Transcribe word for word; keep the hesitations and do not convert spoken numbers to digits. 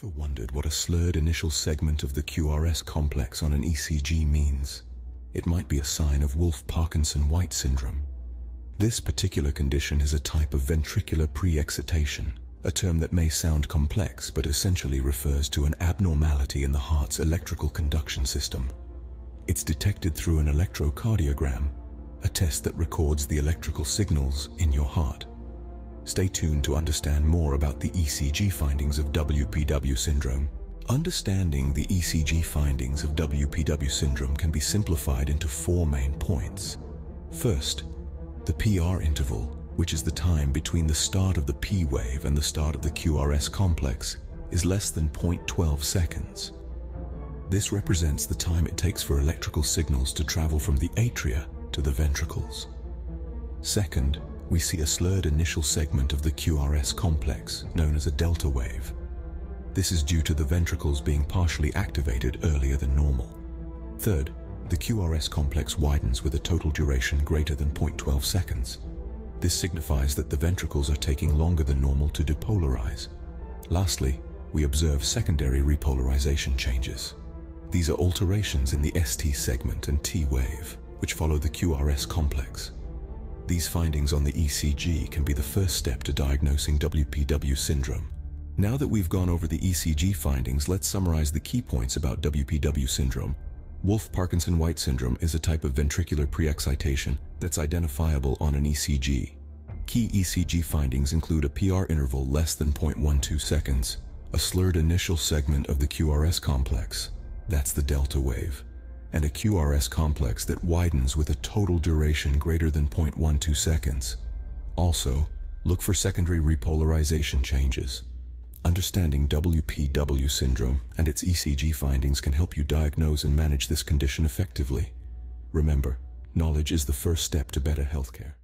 Ever wondered what a slurred initial segment of the Q R S complex on an E C G means? It might be a sign of Wolff-Parkinson-White syndrome. This particular condition is a type of ventricular pre-excitation, a term that may sound complex but essentially refers to an abnormality in the heart's electrical conduction system. It's detected through an electrocardiogram, a test that records the electrical signals in your heart. Stay tuned to understand more about the E C G findings of W P W syndrome. Understanding the E C G findings of W P W syndrome can be simplified into four main points. First, the P R interval, which is the time between the start of the P wave and the start of the Q R S complex, is less than zero point one two seconds. This represents the time it takes for electrical signals to travel from the atria to the ventricles. Second, we see a slurred initial segment of the Q R S complex, known as a delta wave. This is due to the ventricles being partially activated earlier than normal. Third, the Q R S complex widens with a total duration greater than zero point one two seconds. This signifies that the ventricles are taking longer than normal to depolarize. Lastly, we observe secondary repolarization changes. These are alterations in the S T segment and T wave, which follow the Q R S complex. These findings on the E C G can be the first step to diagnosing W P W syndrome. Now that we've gone over the E C G findings, let's summarize the key points about W P W syndrome. Wolff-Parkinson-White syndrome is a type of ventricular pre-excitation that's identifiable on an E C G. Key E C G findings include a P R interval less than zero point one two seconds, a slurred initial segment of the Q R S complex, that's the delta wave, and a Q R S complex that widens with a total duration greater than zero point one two seconds. Also, look for secondary repolarization changes. Understanding W P W syndrome and its E C G findings can help you diagnose and manage this condition effectively. Remember, knowledge is the first step to better healthcare.